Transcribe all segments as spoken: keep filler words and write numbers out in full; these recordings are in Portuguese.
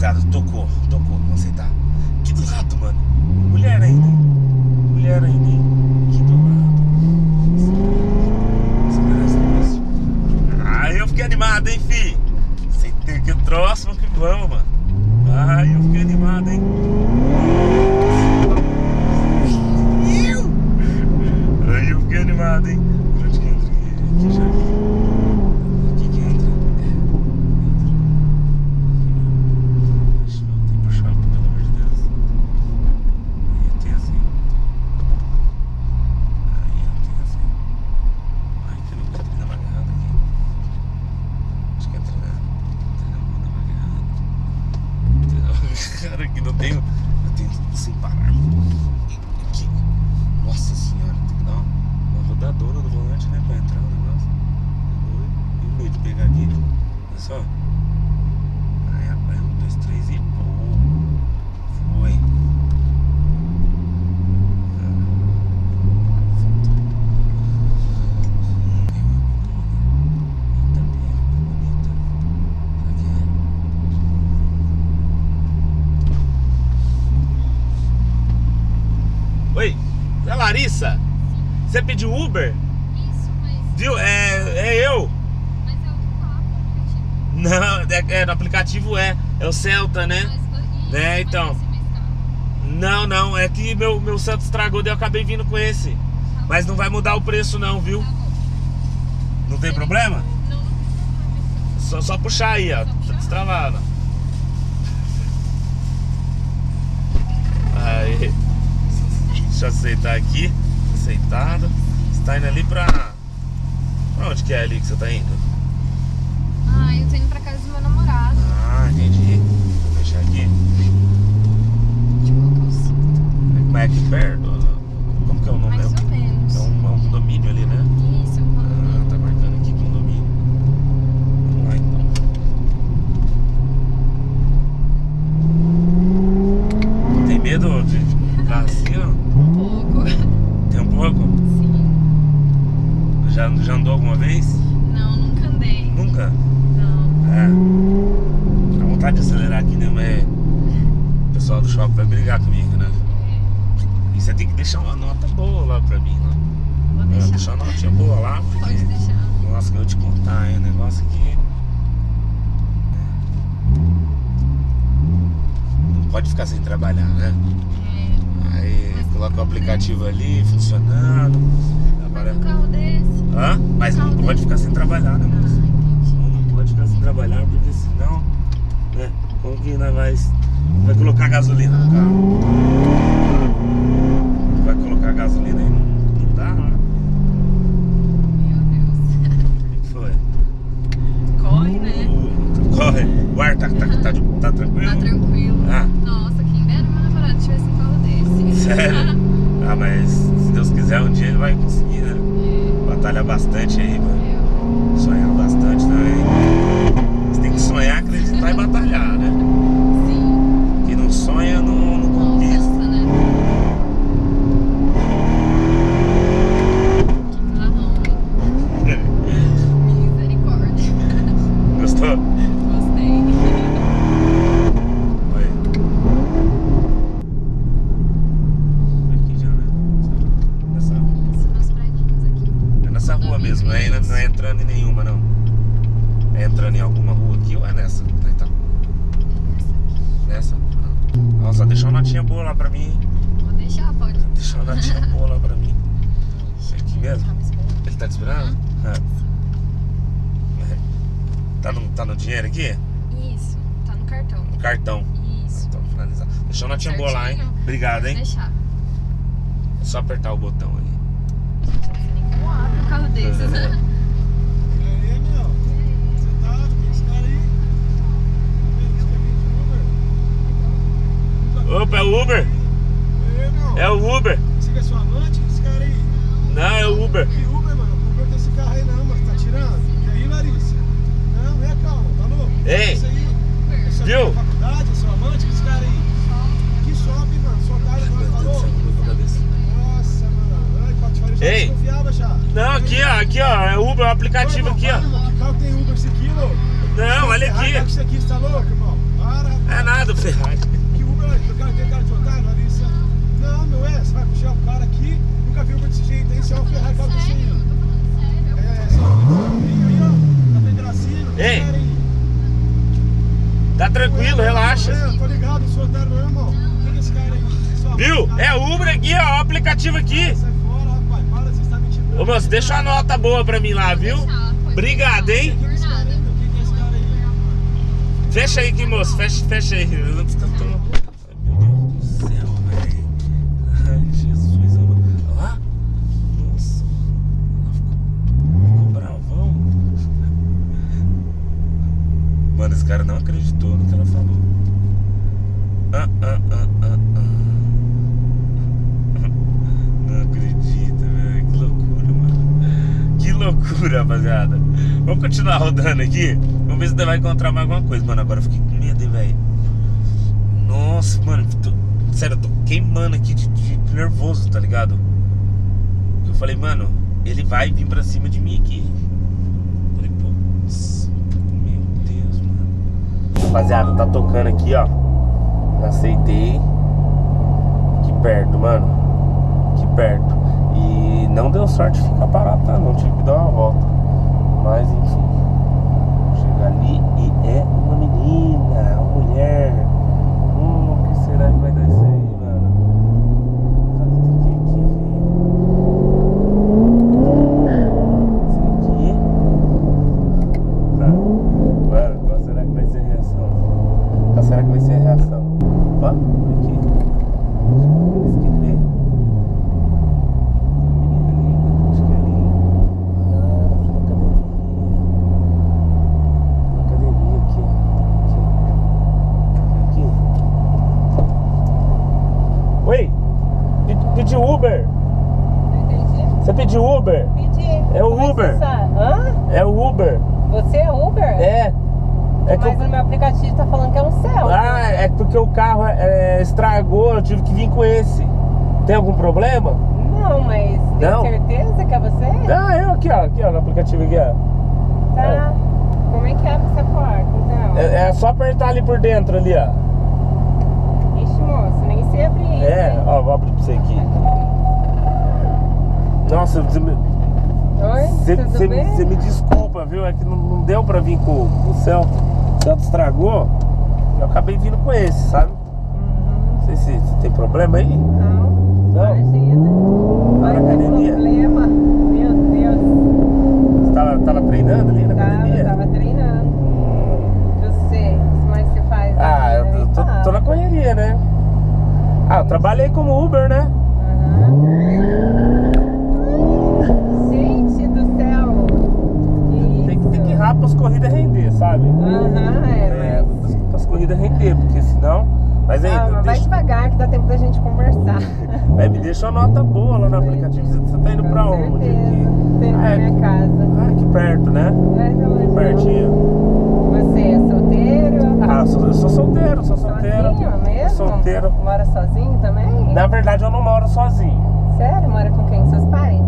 rapaziada, tocou, tocou, vamos aceitar. Que do rato, mano. Mulher ainda, hein? Mulher ainda, hein? Que do rato. Ah, eu fiquei animado, hein, fi? Aceitei que troço, vamos que vamos, mano. Ah, eu fiquei animado, hein? Ai, eu fiquei animado, hein? Por onde que entra aqui? Aqui já. Larissa, você pediu Uber? Isso, mas... Viu? É, é eu. Mas é o carro, aplicativo. Não, é, é, no aplicativo é. É o Celta, né? Mas, e, é, então. Não, não, é que meu, meu Celta estragou, daí eu acabei vindo com esse. Tá, mas não vai mudar o preço não, viu? Tá, não tem problema? Não, não tem problema. Só, só puxar aí, ó. Tá destravado. Aí. Deixa eu aceitar aqui. Aceitado. Você tá indo ali pra... Pra onde que é ali que você tá indo? Ah, eu tô indo pra casa do meu namorado. Ah, entendi. Vou fechar aqui. Deixa eu colocar o cinto. Mas é aqui perto? Como que é o nome? Mais é, ou menos. É um, é um condomínio ali, né? Isso, é um condomínio. Ah, tá marcando aqui condomínio. Vamos lá então. Não tem medo de ficar assim, ó? Já, já andou alguma vez? Não, nunca andei. Nunca? Não. É. Dá vontade de acelerar aqui, né? Mas o pessoal do shopping vai brigar comigo, né? E você tem que deixar uma nota boa lá pra mim, né? Vou é, deixar. Deixar uma notinha boa lá. Porque... Pode deixar. Nossa, que eu te contar, hein? O negócio aqui... Não pode ficar sem trabalhar, né? É. Aí coloca o aplicativo ali, funcionando. Mas um carro desse. Hã? Mas um carro não pode desse. Ficar sem trabalhar, né, moça? Ah, não pode ficar sem trabalhar, porque senão, né? Como que nós vai, vai colocar gasolina no carro? Vai colocar gasolina aí, não, não dá, né? Meu Deus. O que foi? Corre, né? Uh, corre. O ar tá, tá, tá, tá tranquilo? Tá tranquilo. Ah. Nossa, quem dera meu namorado tivesse um carro desse. Sério? Ah, mas se Deus quiser, um dia ele vai conseguir, né? É. Batalha bastante aí, mano. É. Sonhar bastante também. Você tem que sonhar, acreditar e batalhar, né? Sim. Quem não sonha, não, não conquista. Nossa, né? Que carrão. Misericórdia. Gostou? Gostei. Não é entrando em nenhuma, não. É entrando em alguma rua aqui ou é nessa? Então. É nessa aqui. Nessa? Não. Nossa, deixa uma notinha boa lá pra mim. Vou deixar, pode. Deixa uma notinha boa lá pra mim. Isso aqui mesmo? Ele tá te esperando? Ah. É. Tá, no, tá no dinheiro aqui? Isso, tá no cartão. No cartão. Isso. Então, finalizar. Deixa uma notinha certinho. Boa lá, hein? Obrigado, hein? Vou deixar. É só apertar o botão ali. Gente, nem como abre o carro desses, né? Opa, é o Uber? É, é o Uber. Você que é sua amante? Esse cara aí? Não, é o Uber. Que Uber, mano? O Uber tem esse carro aí não, mas tá tirando. E aí, Larissa? Não, é calma, tá louco? Ei! Isso aí, essa viu? É faculdade, é seu amante, esse cara aí? Que sobe, mano. Sua cara agora, tá louco? Nossa, mano. Ai, pode falar, eu já desconfiava já. Não, aqui, ó, aqui, ó. É o Uber, é o aplicativo. Oi, irmão, aqui, ó. Mano, que carro tem Uber esse aqui, louco? Não, olha aqui. Olha isso aqui, você tá louco, irmão? É nada, Ferrari. Que Uber, eu quero ver cara de otário, Larissa. Não, meu, é, você vai puxar o cara aqui, nunca viu Uber desse jeito, aí você é o Ferrari que tá puxando. É, só aí, ó, ei, tá tranquilo, relaxa. Eu tô ligado, não sou otário, meu irmão. Pega esse cara aí. Viu? É Uber aqui, ó, o aplicativo aqui. Sai fora, rapaz, para, você está mentindo. Ô, meu, você deixa uma nota boa pra mim lá, viu? Obrigado, hein? Fecha aí, que moço, fecha, fecha aí. Eu não tô... Meu Deus do céu, velho. Ai, Jesus. Olha lá. Nossa. Ela ficou, ficou bravão. Mano, esse cara não acreditou no que ela falou. Ah, ah, ah, ah, ah. Não acredito, velho. Que loucura, mano. Que loucura, rapaziada. Vamos continuar rodando aqui. Vamos ver se vai encontrar mais alguma coisa, mano. Agora eu fiquei com medo, velho. Nossa, mano. Tô... Sério, eu tô queimando aqui de, de, de nervoso, tá ligado? Eu falei, mano, ele vai vir pra cima de mim aqui. Eu falei, putz. Meu Deus, mano. Rapaziada, tá tocando aqui, ó. Aceitei. Aqui perto, mano. Aqui perto. E não deu sorte de ficar parado, tá? Não tive que dar uma volta. Mas, enfim. Ali e é uma menina, uma mulher. Hum, o que será que vai dar isso aí, mano? Isso aqui, mano, mano, qual será que vai ser a reação? Qual será que vai ser a reação? Vamos aqui. Isso aqui tem. Uma menina linda, acho que é linda. Ah, ela ficou cabelando. Pediu Uber? Você pediu Uber? Pedi. É o como Uber. Hã? É o Uber. Você é Uber? É. É que mas o eu... meu aplicativo tá falando que é um céu. Ah, né? É porque o carro é, estragou, eu tive que vir com esse. Tem algum problema? Não, mas tem não? Certeza que é você? Não, eu aqui, ó. Aqui, ó, no aplicativo aqui, ó. Tá. É. Como é que abre essa porta, então? É, é só apertar ali por dentro, ali, ó. Ixi, moço, nem sei abrir. É, hein? Ó, vou abrir pra você aqui. Nossa, você me... Oi, cê, cê, me, cê me desculpa, viu? É que não, não deu pra vir com, com o Celta. O Celta estragou. Eu acabei vindo com esse, sabe? Uhum. Não sei se, se tem problema aí. Não, não. Imagina. Tá na academia? Problema. Meu Deus. Você tava, tava treinando ali na tava, academia? Tava treinando. Você, como é que você faz? Ah, eu tô, tô, tô na correria, né? Ah, eu trabalhei como Uber, né? Uhum. Ah, para as corridas render, sabe? Aham, é. É, para as corridas render, porque senão. Mas aí. Ah, mas vai devagar que dá tempo da gente conversar. Aí me deixa uma nota boa lá no aplicativo. Você tá indo para onde? Tem na minha casa. Ah, aqui perto, né? Aqui pertinho. Você é solteiro? Ah, eu sou, eu sou solteiro, sou solteiro. Sozinho mesmo? Solteiro. Mora sozinho também? Na verdade, eu não moro sozinho. Sério? Mora com quem? Seus pais?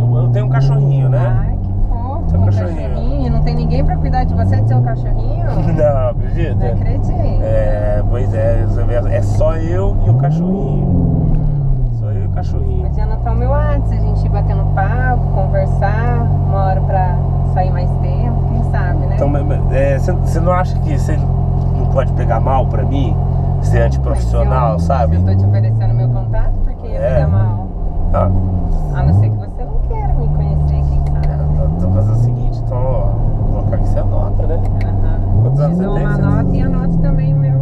Eu, eu tenho um cachorrinho, né? Ai, que fofo. Seu um cachorrinho. cachorrinho. Não tem ninguém pra cuidar de você e do seu cachorrinho? Não, acredita? Não acredito. É, pois é, é só eu e o cachorrinho. Só eu e o cachorrinho. Podia anotar o meu WhatsApp, a gente ir batendo papo, conversar, uma hora pra sair mais tempo, quem sabe, né? Então, é, você não acha que você não pode pegar mal pra mim? Ser antiprofissional, eu, sabe? Eu tô te oferecendo meu contato, porque ia é. pegar mal. Ah. A não ser que você não queira me conhecer, quem sabe? Eu tô fazendo o seguinte, então, ó. Que você anota, né? Uhum. Quantos anos você tem? Uma nota e anote também o meu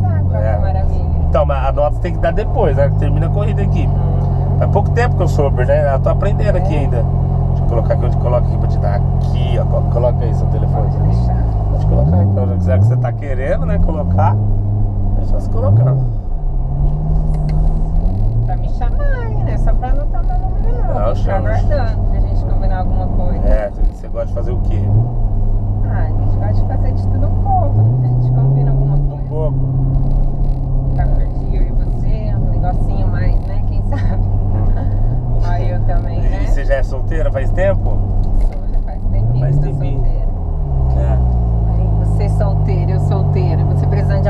WhatsApp, é. Maravilha. Então, mas a nota você tem que dar depois, né? Termina a corrida aqui. Uhum. Faz pouco tempo que eu soube, né? Eu tô aprendendo é. aqui ainda. Deixa eu colocar aqui, onde coloca aqui pra te dar aqui, ó. Coloca aí seu telefone. Pode deixar. Pode colocar então, já quiser que você tá querendo, né? Colocar. Deixa eu se colocar. Pra me chamar, hein, né? Só pra anotar meu número, não. Não, ficar aguardando pra gente combinar alguma coisa. É, você gosta de fazer o quê? Ah, a gente gosta de fazer de tudo um pouco, né? A gente combina alguma coisa. Um pouco. Pra curtir eu e você, um negocinho mais, né? Quem sabe? Aí ah, eu também, e né? E você já é solteira faz tempo? Sou, já faz tempinho. Já faz tempinho. Solteira. É. Aí você solteira, eu solteira. Você precisando de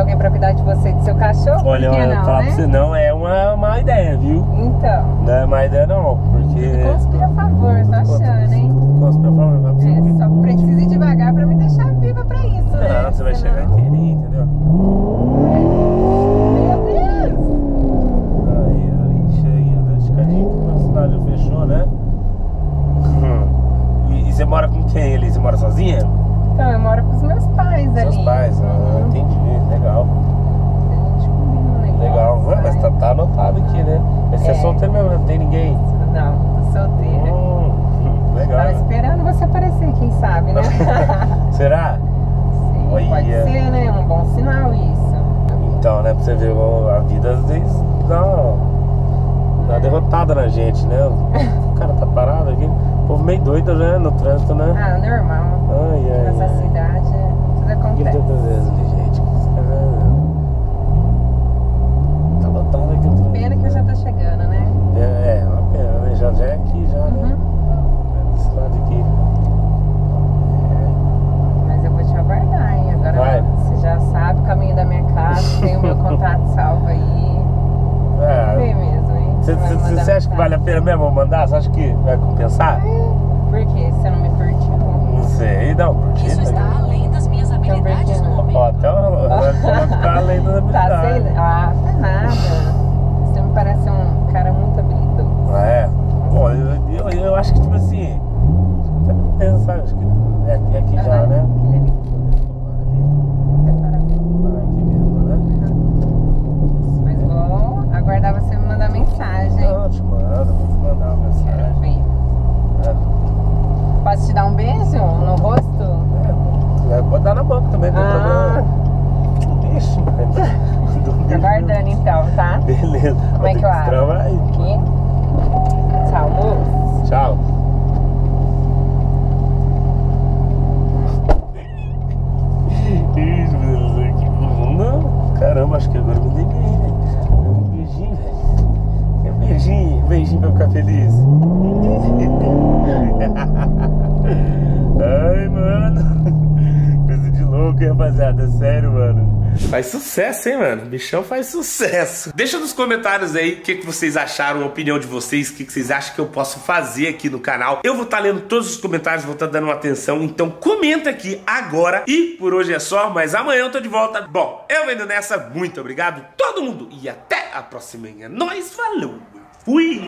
achou? Olha, olha, eu falo pra você, não é uma má ideia, viu? Então. Não é má ideia não, porque... Cospe a favor, tá achando, hein? Cospe a favor, vai pra você. É, só precisa ir devagar pra me deixar viva pra isso, né? Não, você vai chegar inteirinho, entendeu? Meu Deus! Aí, aí, cheguei, acho que a gente já fechou, né? E você mora com quem ali? Você mora sozinha? Então, eu moro com os meus pais ali. Seus pais, ah, entendi, legal. Legal, mas tá, tá anotado aqui, né? Mas você é solteiro mesmo, não tem ninguém? Não, tô solteira. Hum, legal. Tava esperando você aparecer, quem sabe, né? Será? Sim, olha, pode ser, né? Um bom sinal isso. Então, né, pra você ver, a vida às vezes dá uma, dá uma derrotada na gente, né? O cara tá parado aqui, o povo meio doido, né? No trânsito, né? Ah, normal. Ai, ai, nessa ai. cidade, tudo acontece. E todas as vezes, gente, pena que já tá chegando, né? É, é uma pena, né? Já já é aqui, já, uhum. né? É desse lado aqui. É. Mas eu vou te aguardar, hein? Agora vai. Você já sabe o caminho da minha casa, tem o meu contato salvo aí. É. Bem mesmo, hein? Você, você, você acha mensagem. que vale a pena mesmo mandar? Você acha que vai compensar? É. Por quê? Você não me curtiu? Não sei, não, curtiu. Isso está tá além das minhas habilidades no momento. Ó, até vai ficar além das habilidades. Tá sem... Ah, tá nada. Parece um cara muito habilidoso. Ah, é? Bom, eu, eu, eu acho que, tipo assim, pensar, acho que é aqui, é aqui ah, já, né? Aquele ali. Separar aqui mesmo, né? Uhum. Mas vou aguardar você me mandar mensagem. Não, eu te mando, vou te mandar uma mensagem. É. Posso te dar um beijo no rosto? É, pode dar na boca também, não tem ah. problema. Ixi, mas... Tá guardando então, tá? Beleza. Como é que eu abro? Trava aí. Aqui. Tchau, moço. Tchau. Caramba, acho que agora eu me dei bem, né? Um beijinho, velho. Um beijinho, um beijinho pra eu ficar feliz. Ai, mano. Coisa de louco, hein, rapaziada? Sério, mano. Faz sucesso, hein, mano? O bichão faz sucesso. Deixa nos comentários aí o que, que vocês acharam, a opinião de vocês, o que, que vocês acham que eu posso fazer aqui no canal. Eu vou estar tá lendo todos os comentários, vou estar tá dando uma atenção. Então comenta aqui agora. E por hoje é só, mas amanhã eu tô de volta. Bom, eu vou indo nessa. Muito obrigado, todo mundo. E até a próxima. Nós falou. Fui!